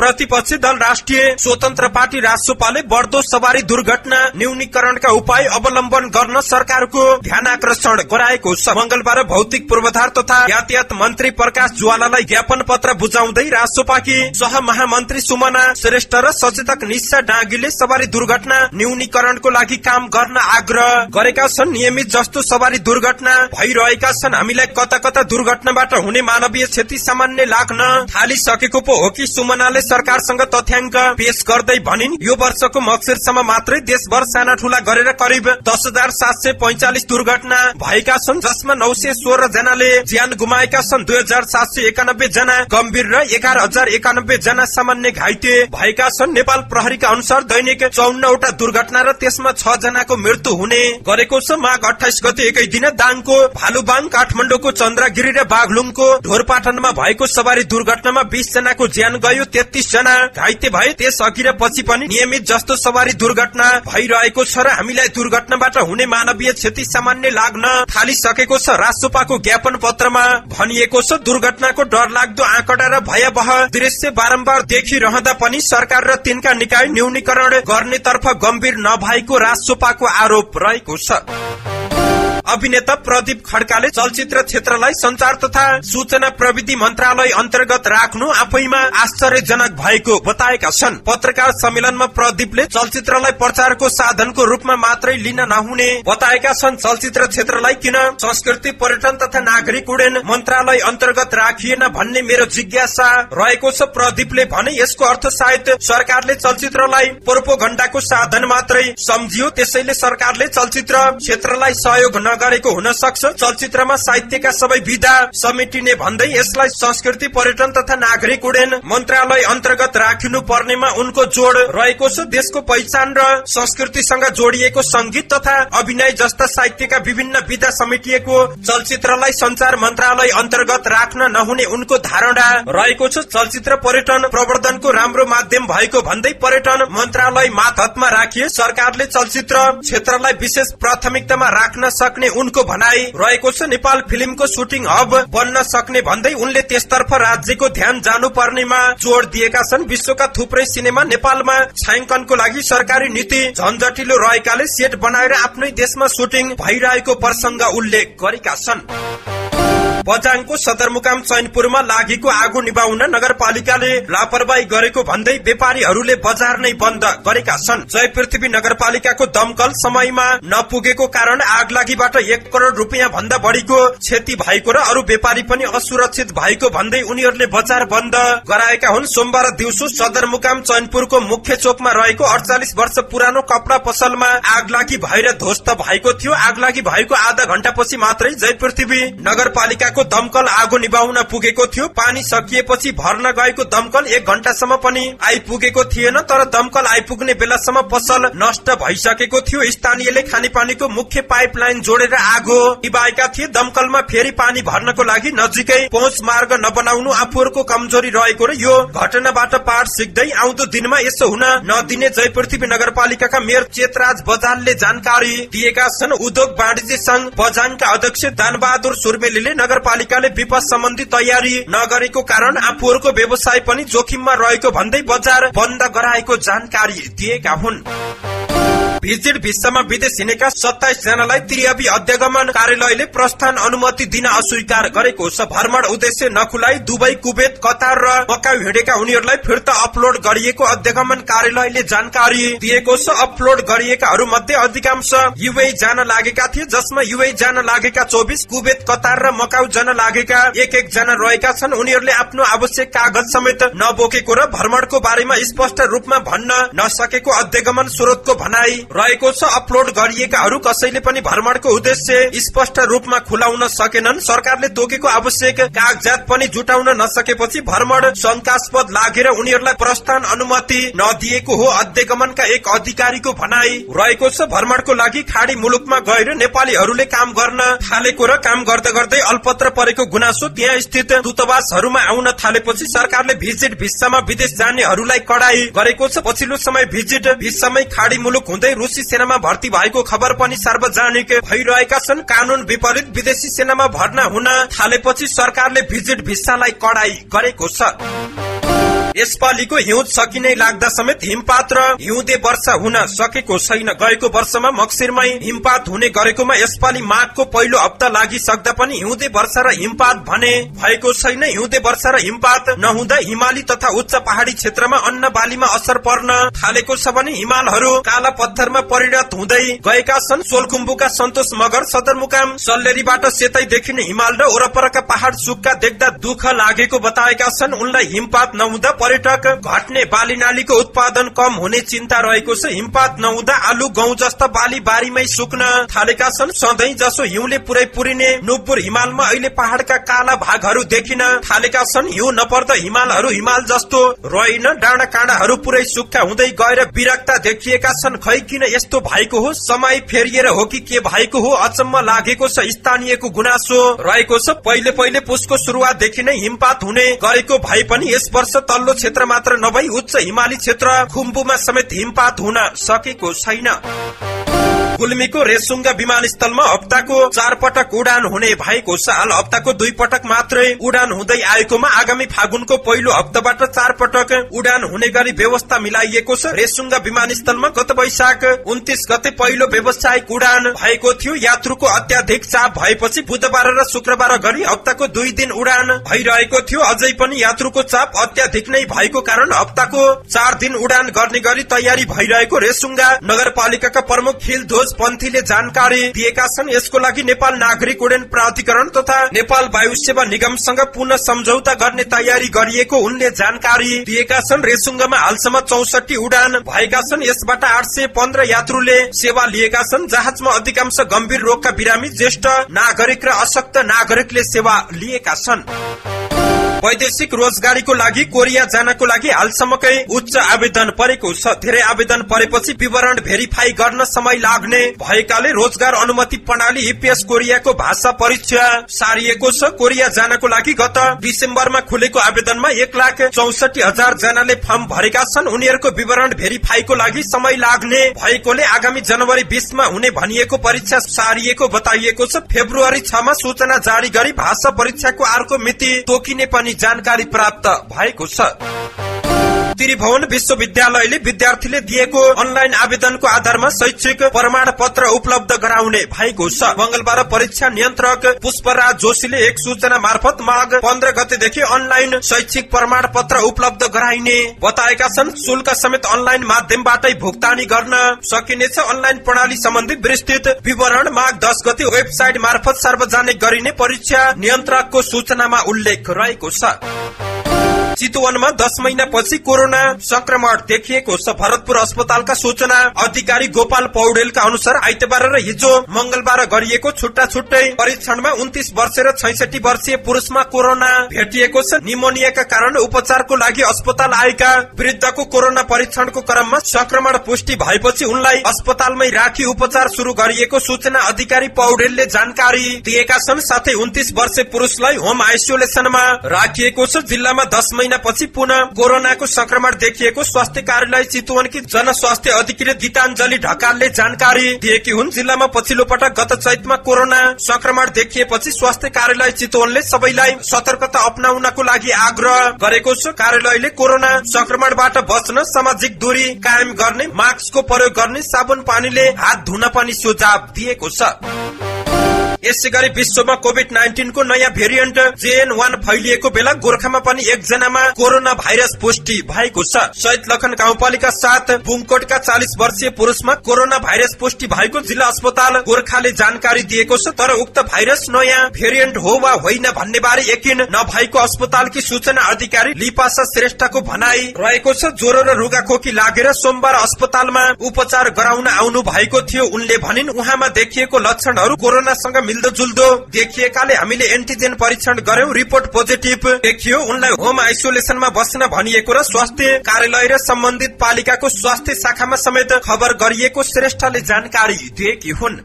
प्रतिपक्षी दल राष्ट्रिय स्वतन्त्र पार्टी रासोपाले बढ्दो सवारी दुर्घटना न्यूनीकरणका उपाय अवलम्बन गर्न सरकारको ध्यान आकर्षण गराएको छ। मंगलबार भौतिक पूर्वाधार तथा यातायात मन्त्री प्रकाश ज्वालालाई ज्ञापन पत्र बुझाउँदै रासोपाकी सहमहामन्त्री सुमना श्रेष्ठ र सचेतक निशा डाँगीले सवारी दुर्घटना न्यूनीकरणको लागि काम गर्न आग्रह गरेका छन्। नियमित जस्तो सवारी दुर्घटना भइरहेका छन्। हामीलाई कता कता दुर्घटनाबाट हुने मानवीय क्षति सामान्य लाग्न थालिसकेको पो हो कि सुमनाले सरकारसँग तथ्याङ्क पेश गर्दै भनिन् यो वर्षको मक्सिरसम्म मात्रै देशभर साना ठूला गरेर करिब 10,745 दुर्घटना भएका छन्, जसमा 916 जनाले ज्यान गुमाएका छन्, 2,791 जना गम्भीर र 11,091 जना सामान्य घाइते भएका छन्। नेपाल प्रहरीका अनुसार दैनिक 54 वटा दुर्घटना र त्यसमा 6 जनाको मृत्यु हुने गरेको छ। माघ 28 गते एकै दिन दाङको भालुबाङ, काठमाडौँको चन्द्रगिरी र बागलुङको ढोरपाटनमा भएको सवारी दुर्घटनामा 20 जनाको ज्यान गयो, 33 जना घाइते भए। त्यसअघि र पछि पनि नियमित जस्तो सवारी दुर्घटना भइरहेको छ र हामीलाई दुर्घटनाबाट हुने मानवीय क्षति सामान्य लाग्न थालिसकेको छ। राजसोपाको ज्ञापन पत्रमा भनिएको छ, दुर्घटनाको डरलाग्दो आँकडा र भयावह दृश्य बारम्बार देखिरहँदा पनि सरकार र तिनका निकाय न्यूनीकरण गर्नेतर्फ गम्भीर नभएको राजसोपाको आरोप रहेको छ। अभिनेता प्रदीप खड्काले चलचित्र क्षेत्रलाई संचार तथा सूचना प्रविधि मन्त्रालय अन्तर्गत राख्नु आफैमा आश्चर्यजनक भएको बताएका छन्। पत्रकार सम्मेलनमा प्रदीपले चलचित्रलाई प्रचारको साधनको रूपमा मात्रै लिन नहुने बताएका छन्। चलचित्र क्षेत्रलाई किन संस्कृति, पर्यटन तथा नागरिक उड्डयन मन्त्रालय अन्तर्गत राखिएन भन्ने मेरो जिज्ञासा रहेको छ। प्रदीपले भने यसको अर्थ सायद सरकारले चलचित्रलाई प्रोपोगण्डाको साधन मात्रै सम्झियो, त्यसैले सरकारले चलचित्र क्षेत्रलाई सहयोग गरेको हुन सक्छ। चलचित्रमा साहित्यका सबै विधा समेटिने भन्दै यसलाई संस्कृति, पर्यटन तथा नागरिक उड्डयन मन्त्रालय अन्तर्गत राखिनु पर्नेमा उनको जोड रहेको छ। देशको पहिचान र संस्कृतिसँग जोडिएको संगीत तथा अभिनय जस्ता साहित्यका विभिन्न विधा समेटिएको चलचित्रलाई संचार मन्त्रालय अन्तर्गत राख्न नहुने उनको धारणा रहेको छ। चलचित्र पर्यटन प्रवर्धनको राम्रो माध्यम भएको भन्दै पर्यटन मन्त्रालय मातहतमा राखिए सरकारले चलचित्र क्षेत्रलाई विशेष प्राथमिकतामा राख्न सक्ने उनको भनाई रहेको छ। नेपाल फिल्मको सुटिङ हब बन्न सक्ने भन्दै उनले त्यसतर्फ राज्यको ध्यान जानु पर्नेमा जोड़ दिएका छन्। विश्वका थुप्रै सिनेमा नेपालमा छायाङ्कनको लागि सरकारी नीति झन्झटिलो रहेकाले सेट बनाएर आफ्नै देशमा सुटिङ भइरहेको प्रसंग उल्लेख गरेका छन्। बझाङको सदरमुकाम चैनपुरमा लागेको आगो निभाउन नगरपालिकाले लापरवाही गरेको भन्दै व्यापारीहरूले बजार नै बन्द गरेका छन्। जय पृथ्वी नगरपालिकाको दमकल समयमा नपुगेको कारण आगलागीबाट 1 करोड रुपियाँ भन्दा बढीको क्षति भएको र अरू व्यापारी पनि असुरक्षित भएको भन्दै उनीहरूले बजार बन्द गराएका हुन्। सोमबार दिउँसो सदरमुकाम चैनपुरको मुख्य चोकमा रहेको 48 वर्ष पुरानो कपडा पसलमा आगलागी भएर ध्वस्त भएको थियो। आगलागी भएको आधा घण्टापछि मात्रै जय पृथ्वी नगरपालिका को दमकल आगो निभाउन पुगेको थियो। पानी सकिएपछि भर्न गएको दमकल 1 घण्टासम्म पनि आइपुगेको थिएन, तर दमकल आइपुग्ने बेलासम्म पसल नष्ट भइसकेको थियो। स्थानीयले खानेपानीको मुख्य पाइपलाइन जोडेर आगो निभाएका थिए। दमकलमा फेरि पानी भर्नको लागि नजिकै पहुँच मार्ग नबनाउनु आफूहरूको कमजोरी रहेको र यो घटनाबाट पाठ सिक्दै आउँदो दिनमा यसो हुन नदिने जयपृथ्वी नगरपालिकाका मेयर चेतराज बजालले जानकारी दिएका छन्। उद्योग वाणिज्य संघ बझाङका अध्यक्ष दानबहादुर सुर्मेलीले नगरपालिकाले विपद सम्बन्धी तयारी नगरेको कारण आफूहरूको व्यवसाय पनि जोखिममा रहेको भन्दै बजार बन्द गराएको जानकारी दिएका हुन्। भिजिट भिसामा विदेश हिँडेका 27 जनालाई त्रिअवि अध्यागमन कार्यालयले प्रस्थान अनुमति दिन अस्वीकार गरेको छ। भ्रमण उद्देश्य नखुलाई दुबई, कुवेत, कतार र मकाउ हिँडेका उनीहरूलाई फिर्ता अपलोड गरिएको अध्यागमन कार्यालयले जानकारी दिएको छ। अपलोड गरिएकाहरू मध्ये अधिकांश युएई जान लागेका थिए, जसमा युएई जान लागेका 24, कुवेत, कतार र मकाउ जान लागेका 1-1 जना रहेका छन्। उनीहरूले आफ्नो आवश्यक कागज समेत नबोकेको र भ्रमणको बारेमा स्पष्ट रूपमा भन्न नसकेको अध्यागमन स्रोतको भनाई रहेको छ। अपलोड गरिएकाहरू कसैले पनि भ्रमणको उद्देश्य स्पष्ट रूपमा खुलाउन सकेनन्। सरकारले तोकेको आवश्यक कागजात पनि जुटाउन नसकेपछि भ्रमण शंकास्पद लागेर उनीहरूलाई प्रस्थान अनुमति नदिएको हो अध्यागमनका एक अधिकारीको भनाई रहेको छ। भ्रमणको लागि खाडी मुलुकमा गएर नेपालीहरूले काम गर्न थालेको र काम गर्दा गर्दै अल्पत्र परेको गुनासो त्यहाँ स्थित दूतावासहरूमा आउन थालेपछि सरकारले भिजिट भिसामा विदेश जानेहरूलाई कडाई गरेको छ। पछिल्लो समय भिजिट भिसामै खाडी मुलुक हुँदै रूसी सेनामा भर्ती भएको खबर पनि सार्वजनिक भइरहेका छन्। कानून विपरीत विदेशी सेनामा भर्ना हुन थालेपछि सरकारले भिजिट भिसालाई कडाई गरेको छ। यसपालिको हिउँद सकिनै लाग्दा समेत हिमपात र हिउँदे वर्षा हुन सकेको छैन। गएको वर्षमा मक्सिरमै हिमपात हुने गरेकोमा यसपालि माघको पहिलो हप्ता लागिसक्दा पनि हिउँदे वर्षा र हिमपात भने भएको छैन। हिउँदे वर्षा र हिमपात नहुँदा हिमाली तथा उच्च पहाड़ी क्षेत्रमा अन्नबालीमा असर पर्न थालेको छ भने हिमालहरू काला पत्थरमा परिणत हुँदै गएका छन्। सोलखुम्बुका सन्तोष मगर, सदरमुकाम सल्लेरीबाट सेतै देखिने हिमाल र वरपरका पहाड़ सुक्खा देख्दा दुःख लागेको बताएका छन्। उनलाई हिमपात नहुँदा पर्यटक घट्ने बाली नालीको उत्पादन कम हुने चिन्ता रहेको छ। हिमपात नहुँदा आलु गहुँ जस्ता बाली बारीमै सुक्न थालेका छन्। सधैं जसो हिउँले पुरै पुरिने नुपुर हिमालमा अहिले पहाड़का काला भागहरू देखिन थालेका छन्। हिउँ नपर्दा हिमालहरू हिमाल जस्तो रहेन, डाँडा काँडाहरू पुरै सुक्खा हुँदै गएर विरक्ता देखिएका छन्। खै किन यस्तो भएको हो? समय फेरिएर हो कि के भएको हो? अचम्म लागेको छ। स्थानीयको गुनासो रहेको छ। पहिले पहिले पुसको सुरुवातदेखि नै हिमपात हुने गरेको भए पनि यस वर्ष तल्लो क्षेत्र मात्र नभई उच्च हिमाली क्षेत्र खुम्बुमा समेत हिमपात हुन सकेको छैन। गुल्मीको रेसुङ्गा विमानस्थलमा हप्ताको 4 पटक उडान हुने भएको छ। हाल हप्ताको 2 पटक मात्रै उडान हुँदै आएकोमा आगामी फागुनको पहिलो हप्ताबाट 4 पटक उडान हुने गरी व्यवस्था मिलाइएको छ। रेसुङ्गा विमानस्थलमा गत वैशाख 29 गते पहिलो व्यावसायिक उडान भएको थियो। यात्रुको अत्याधिक चाप भएपछि बुधबार र शुक्रबार गरी हप्ताको 2 दिन उडान भइरहेको थियो। अझै पनि यात्रुको चाप अत्याधिक नै भएको कारण हप्ताको 4 दिन उडान गर्ने गरी तयारी भइरहेको रेसुङ्गा नगरपालिकाका प्रमुख खिलधोज पन्थीले जानकारी दिएका छन्। यसको लागि नेपाल नागरिक उड्डयन प्राधिकरण तथा नेपाल वायु सेवा निगमसँग पुनः सम्झौता गर्ने तयारी गरिएको उनले जानकारी दिएका छन्। रेसुङ्गामा हालसम्म 64 उडान भएका छन्। यसबाट 815 यात्रुले सेवा लिएका छन्। जहाजमा अधिकांश गम्भीर रोगका बिरामी, ज्येष्ठ नागरिक र अशक्त नागरिकले सेवा लिएका छन्। वैदेशिक रोजगारीको लागि कोरिया जानको लागि हालसम्मकै उच्च आवेदन परेको छ। धेरै आवेदन परेपछि विवरण भेरिफाई गर्न समय लाग्ने भएकाले रोजगार अनुमति प्रणाली ईपीएस कोरियाको भाषा परीक्षा सारिएको छ। कोरिया जानको लागि गत डिसेम्बरमा खुलेको आवेदनमा 1,64,000 जनाले फर्म भरेका छन्। उनीहरूको विवरण भेरिफाईको लागि समय लाग्ने भएकोले आगामी जनवरी 20 मा हुने भनिएको परीक्षा सारिएको बताइएको छ। फेब्रुअरी 6 मा सूचना जारी गरी भाषा परीक्षाको अर्को मिति तोकिने जानकारी प्राप्त भएको छ। त्रिभुवन विश्वविद्यालयले विद्यार्थीले दिएको अनलाइन आवेदनको आधारमा शैक्षिक प्रमाण पत्र उपलब्ध गराउने भएको छ। मंगलबार परीक्षा नियन्त्रक पुष्पराज जोशीले एक सूचना मार्फत माघ 15 गतेदेखि अनलाइन शैक्षिक प्रमाण पत्र उपलब्ध गराइने बताएका छन्। शुल्क समेत अनलाइन माध्यमबाटै भुक्तानी गर्न सकिनेछ। अनलाइन प्रणाली सम्बन्धी विस्तृत विवरण माघ 10 गते वेबसाइट मार्फत सार्वजनिक गरिने परीक्षा नियन्त्रकको सूचनामा उल्लेख रहेको छ। चितवनमा 10 महिनापछि कोरोना संक्रमण देखिएको छ। भरतपुर अस्पतालका सूचना अधिकारी गोपाल पौडेलका अनुसार आइतबार र हिजो मंगलबार गरिएको छुट्टा छुट्टै परीक्षणमा 29 वर्ष र 66 वर्षीय पुरुषमा कोरोना भेटिएको छ। निमोनियाका कारण उपचारको लागि अस्पताल आएका वृद्धको कोरोना परीक्षणको क्रममा संक्रमण पुष्टि भएपछि उनलाई अस्पतालमै राखी उपचार शुरू गरिएको सूचना अधिकारी पौडेलले जानकारी दिएका छन्। साथै 29 वर्षीय पुरुषलाई होम आइसोलेसनमा राखिएको छ। जिल्लामा 10 महिनापछि पुनः कोरोनाको संक्रमण देखिएको स्वास्थ्य कार्यालय चितवनकी जनस्वास्थ्य अधिकारी गीतांजलि ढकालले जानकारी दिएकी हुन्। जिल्लामा पछिल्लो पटक गत चैतमा कोरोना संक्रमण देखिएपछि स्वास्थ्य कार्यालय चितवनले सबैलाई सतर्कता अपनाउनको लागि आग्रह गरेको छ। कार्यालयले कोरोना संक्रमणबाट बच्न सामाजिक दूरी कायम गर्ने, मास्कको प्रयोग गर्ने, साबुन पानीले हात धुन पनि सुझाव दिएको छ। यसै गरी विश्वमा कोभिड-19को नयाँ भेरिएन्ट JN.1 फैलिएको बेला गोर्खामा पनि 1 जनामा कोरोना भाइरस पुष्टि भएको छ। शहीद लखन गाउँपालिका 7 बुङकोटका 40 वर्षीय पुरुषमा कोरोना भाइरस पुष्टि भएको जिल्ला अस्पताल गोर्खाले जानकारी दिएको छ। तर उक्त भाइरस नयाँ भेरिएन्ट हो वा होइन भन्ने बारे यकिन नभएको अस्पतालकी सूचना अधिकारी लिपाशा श्रेष्ठको भनाई रहेको छ। ज्वरो र रुगाखोकी लागेर सोमबार अस्पतालमा उपचार गराउन आउनु भएको थियो। उनले भनिन्, उहाँमा देखिएको लक्षणहरू कोरोनासँग मिल्दोजुल्दो देखिएकाले हामीले एन्टिजेन परीक्षण गर्यौं, रिपोर्ट पोजिटिभ देखियो। उनलाई होम आइसोलेसनमा बस्न भनिएको र स्वास्थ्य कार्यालय र सम्बन्धित पालिकाको स्वास्थ्य शाखामा समेत खबर गरिएको श्रेष्ठले जानकारी दिएकी हुन्।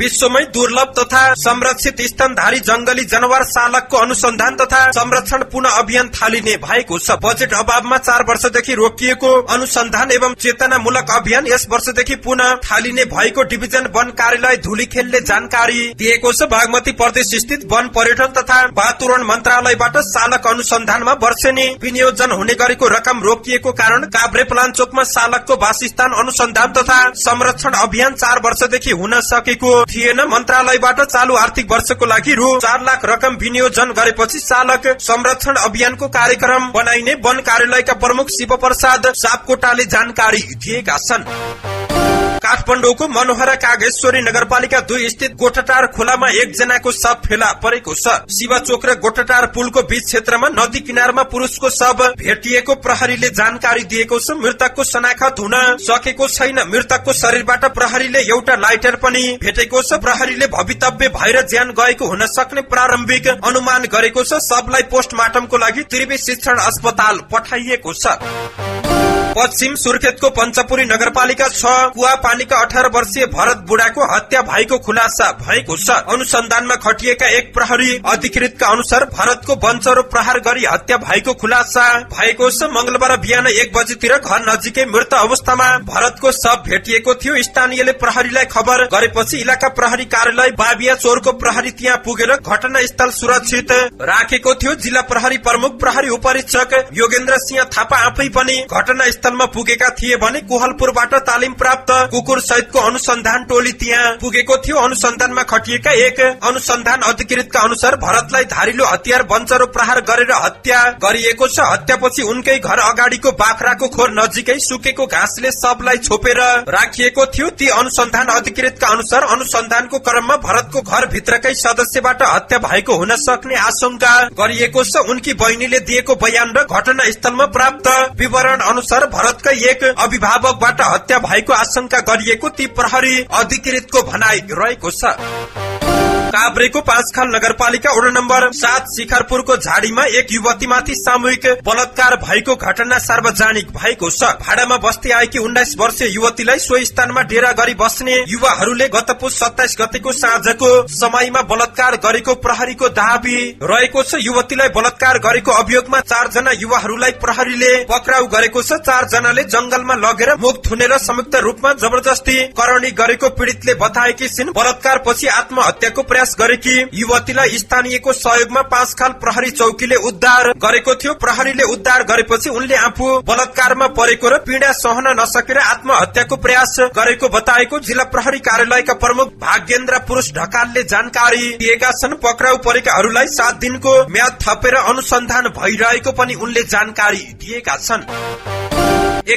विश्वमै दुर्लभ तथा संरक्षित स्तनधारी जंगली जनावर सालकको अनुसन्धान तथा संरक्षण पुनः अभियान थालिने भएको छ। बजेट अभावमा 4 वर्षदेखि रोकिएको अनुसन्धान एवं चेतनामूलक अभियान यस वर्षदेखि पुनः थालिने भएको डिभिजन वन कार्यालय धुलीखेलले जानकारी दिएको छ। बागमती प्रदेश स्थित वन पर्यटन तथा वातावरण मन्त्रालयबाट सालक अनुसन्धानमा वर्षेनी विनियोजन हुने गरेको रकम रोकिएको कारण काभ्रेपलाञ्चोकमा सालकको वासस्थान अनुसन्धान तथा संरक्षण अभियान 4 वर्षदेखि हुन सकेको थिएन। मन्त्रालयबाट चालू आर्थिक वर्षको लागि रु 4 लाख रकम विनियोजन गरेपछि सालक संरक्षण अभियानको कार्यक्रम बनाइने वन कार्यालयका प्रमुख शिवप्रसाद सापकोटाले जानकारी दिएका छन्। काठमाडौँको मनोहरा कागेश्वरी नगरपालिका 2 स्थित गोठटार खोलामा एकजनाको शव फेला परेको छ। शिवाचोक र गोठटार पुलको बीच क्षेत्रमा नदी किनारमा पुरुषको शव भेटिएको प्रहरीले जानकारी दिएको छ। मृतकको शनाखत हुन सकेको छैन। मृतकको शरीरबाट प्रहरीले एउटा लाइटर पनि भेटेको छ। प्रहरीले भवितव्य भएर ज्यान गएको हुन सक्ने प्रारम्भिक अनुमान गरेको छ। शवलाई पोस्टमार्टमको लागि त्रिवे शिक्षण अस्पताल पठाइएको छ। पश्चिम सुर्खेतको पञ्चपुरी नगरपालिका 6 कुवापानीका 18 वर्षीय भरत बुढाको हत्या भएको खुलासा भएको छ। अनुसन्धानमा खटिएका एक प्रहरी अधिकृतका अनुसार भरतको बन्चरो प्रहार गरी हत्या भएको खुलासा भएको छ। मंगलबार बिहान 1 बजेतिर घर नजिकै मृत अवस्थामा भरतको शव भेटिएको थियो। स्थानीयले प्रहरीलाई खबर गरेपछि इलाका प्रहरी कार्यालय बाबिया चोरको प्रहरी त्यहाँ पुगेर घटनास्थल सुरक्षित राखेको थियो। जिल्ला प्रहरी प्रमुख प्रहरी उपरीक्षक योगेन्द्र सिंह थापा आफै पनि घटना स्थलमा पुगेका थिए भने कोहलपुरबाट तालिम प्राप्त कुकुर सहितको अनुसन्धान टोली त्यहाँ पुगेको थियो। अनुसन्धानमा खटिएका एक अनुसन्धान अधिकृतका अनुसार भरतलाई धारिलो हतियार बन्चरो प्रहार गरेर हत्या गरिएको छ। हत्यापछि उनकै घर अगाडिको बाख्राको खोर नजिकै सुकेको घाँसले सबलाई छोपेर राखिएको थियो। ती अनुसन्धान अधिकृतका अनुसार अनुसन्धानको क्रममा भरतको घर भित्रकै सदस्यबाट हत्या भएको हुन सक्ने आशंका गरिएको छ। उनकी बहिनीले दिएको बयान र घटनास्थलमा प्राप्त विवरण अनुसार भरतका एक अभिभावकबाट हत्या भएको आशंका गरिएको ती प्रहरी अधिकृतको भनाई रहेको छ। काभ्रेको पाँचखाल नगरपालिका वडा नम्बर 7 शिखरपुरको झाडीमा एक युवतीमाथि सामूहिक बलात्कार भएको घटना सार्वजनिक भएको छ। भाडामा बस्दै आएकी 19 वर्षीय युवतीलाई सोही स्थानमा डेरा गरी बस्ने युवाहरूले गत पुस 27 गतेको साँझको समयमा बलात्कार गरेको प्रहरीको दाबी रहेको छ। युवतीलाई बलात्कार गरेको अभियोगमा 4 जना युवाहरूलाई प्रहरीले पक्राउ गरेको छ। 4 जनाले जंगलमा लगेर मुख थुनेर संयुक्त रूपमा जबरजस्ती करणी गरेको पीडितले बताएकी छिन्। बलात्कारपछि आत्महत्याको गरेकी युवतीलाई स्थानीयको सहयोगमा पाँचखाल प्रहरी चौकीले उद्धार गरेको थियो। प्रहरीले उद्धार गरेपछि उनले आफू बलात्कारमा परेको र पीडा सहन नसकेर आत्महत्याको प्रयास गरेको बताएको जिल्ला प्रहरी कार्यालयका प्रमुख भागेन्द्र पुरुष ढकालले जानकारी दिएका छन्। पक्राउ परेकाहरूलाई 7 दिनको म्याद थपेर अनुसन्धान भइरहेको पनि उनले जानकारी दिएका छन्।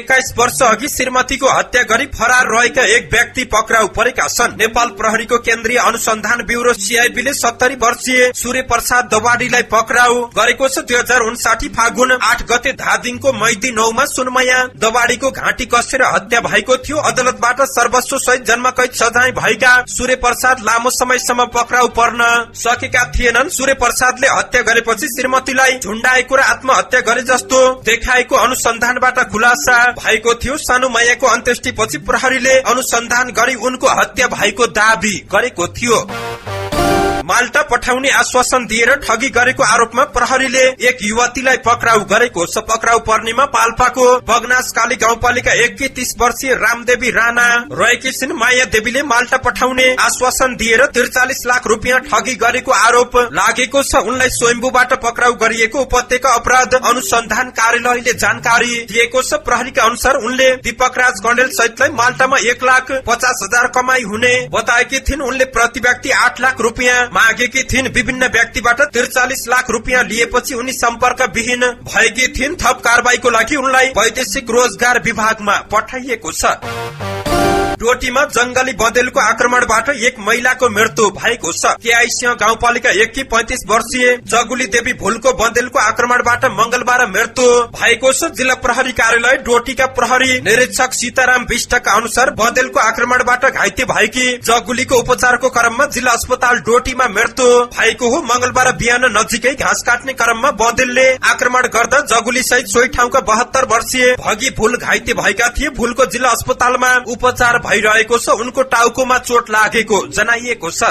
21 वर्ष अघि श्रीमतीको हत्या गरी फरार रहेका एक व्यक्ति पक्राउ परेका छन्। नेपाल प्रहरीको केन्द्रीय अनुसन्धान ब्युरो सीआईबीले 70 वर्षीय सूर्य प्रसाद दबाड़ीलाई पक्राउ गरेको छ। 2059 फागुन 8 गते धादिङको मैदी 9 मा सुनमया दबाड़ीको घाँटी कसेर हत्या भएको थियो। अदालतबाट सर्वस्व सहित जन्मकैद सजाय भएका सूर्य प्रसाद लामो समयसम्म पक्राउ पर्न सकेका थिएनन्। सूर्य प्रसादले हत्या गरेपछि श्रीमतीलाई झुण्डाएको र आत्महत्या गरे जस्तो देखाएको अनुसन्धानबाट खुलासा भएको थियो। सानो मायाको अन्त्येष्टि पछि प्रहरीले अनुसन्धान गरी उनको हत्या भएको दाबी गरेको थियो। माल्टा पठाउने आश्वासन दिएर ठगी गरेको आरोपमा प्रहरीले एक युवतीलाई पक्राउ गरेको छ। पक्राउ पर्नेमा पाल्पाको बगनासकाली गाउँपालिका 1 की 30 वर्षीय रामदेवी राणा रहेकी छिन्। माया देवीले माल्टा पठाउने आश्वासन दिएर 43 लाख रुपियाँ ठगी गरेको आरोप लागेको छ। उनलाई स्वयम्भूबाट पक्राउ गरिएको उपत्यका अपराध अनुसन्धान कार्यालयले जानकारी दिएको छ। प्रहरीका अनुसार उनले दीपकराज गंडेल सहितलाई माल्टामा 1,50,000 कमाई हुने बताएकी थिइन्। उनले प्रति व्यक्ति 8 लाख रुपियाँ मागेकी थिइन्। विभिन्न व्यक्तिबाट 43 लाख रुपियाँ लिएपछि उनी सम्पर्क विहीन भएकी थिइन्। थप कारबाहीको लागि उनलाई वैदेशिक रोजगार विभागमा पठाइएको छ। डोटीमा जंगली बँदेलको आक्रमणबाट एक महिलाको मृत्यु भएको छ। केआइसिंह गाउँपालिका 1 की 35 वर्षीय जगुली देवी भुलको बँदेलको आक्रमणबाट मंगलबार मृत्यु भएको छ। जिल्ला प्रहरी कार्यालय डोटीका प्रहरी निरीक्षक सीताराम विष्टका अनुसार बँदेलको आक्रमणबाट घाइते भएकी जगुलीको उपचारको क्रममा जिल्ला अस्पताल डोटीमा मृत्यु भएको हो। मंगलबार बिहान नजिकै घाँस काट्ने क्रममा बँदेलले आक्रमण गर्दा जगुली सहित सोही ठाउँका 72 वर्षीय भगी भुल घाइते भएका थिए। भुलको जिल्ला अस्पतालमा उपचार भइरहेको छ। उनको टाउकोमा चोट लागेको जनाइएको छ।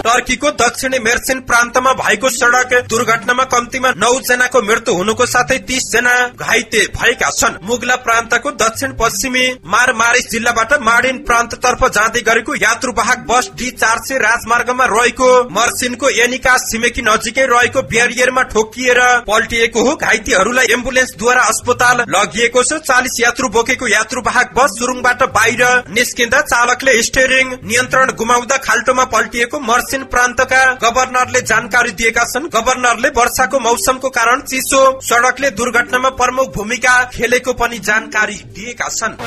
टर्कीको दक्षिणी मेर्सिन प्रान्तमा भएको सड़क दुर्घटनामा कम्तीमा 9 जनाको मृत्यु हुनुको साथै 30 जना घाइते भएका छन्। मुगला प्रान्तको दक्षिण पश्चिमी मारमारिस जिल्लाबाट माडिन प्रान्ततर्फ जाँदै गरेको यात्रुवाहक बस D400 राजमार्गमा रहेको मर्सिनको एनिका छिमेकी नजिकै रहेको ब्यारियरमा ठोकिएर पल्टिएको हो। घाइतेहरूलाई एम्बुलेन्सद्वारा अस्पताल लगिएको छ। 40 यात्रु बोकेको यात्रुवाहक बस सुरुङबाट बाहिर निस्किँदा चालकले स्टेरिङ नियन्त्रण गुमाउँदा खाल्टोमा पल्टिएको दक्षिण प्रान्तका गभर्नरले जानकारी दिएका छन्। गभर्नरले वर्षाको मौसमको कारण चिसो सडकले दुर्घटनामा प्रमुख भूमिका खेलेको पनि जानकारी दिएका छन्।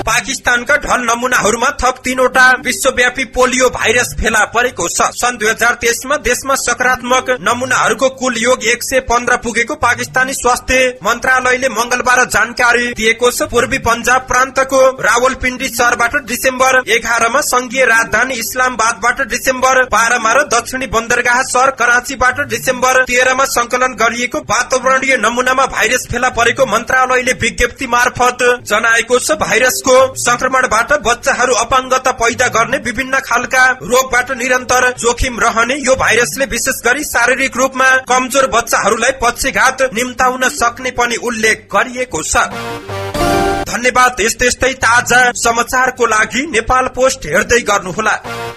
पाकिस्तानका ढल नमूनाहरूमा थप 3 वटा विश्वव्यापी पोलियो भाइरस फेला परेको छ। सन् 2023 मा देशमा सकारात्मक नमूनाहरूको कुल योग 115 पुगेको पाकिस्तानी स्वास्थ्य मन्त्रालयले मंगलबार जानकारी दिएको छ। पूर्वी पंजाब प्रान्तको रावलपिण्डी शहरबाट डिसेम्बर 11 मा संघीय राजधानी इस्लामाबादबाट डिसेम्बर 12 मा र दक्षिणी बन्दरगाह शहर कराँचीबाट डिसेम्बर 13 मा संकलन गरिएको वातावरणीय नमूनामा भाइरस फेला परेको मन्त्रालयले विज्ञप्ति मार्फत जनाएको छ। भाइरसको संक्रमणबाट बच्चाहरू अपाङ्गता पैदा गर्ने विभिन्न खालका रोगबाट निरन्तर जोखिम रहने यो भाइरसले विशेष गरी शारीरिक रूपमा कमजोर बच्चाहरूलाई पक्षघात निम्ताउन सक्ने पनि उल्लेख गरिएको छ। धन्यवाद। यस्तै ताजा समाचारको लागि नेपाल पोस्ट हेर्दै गर्नुहोला।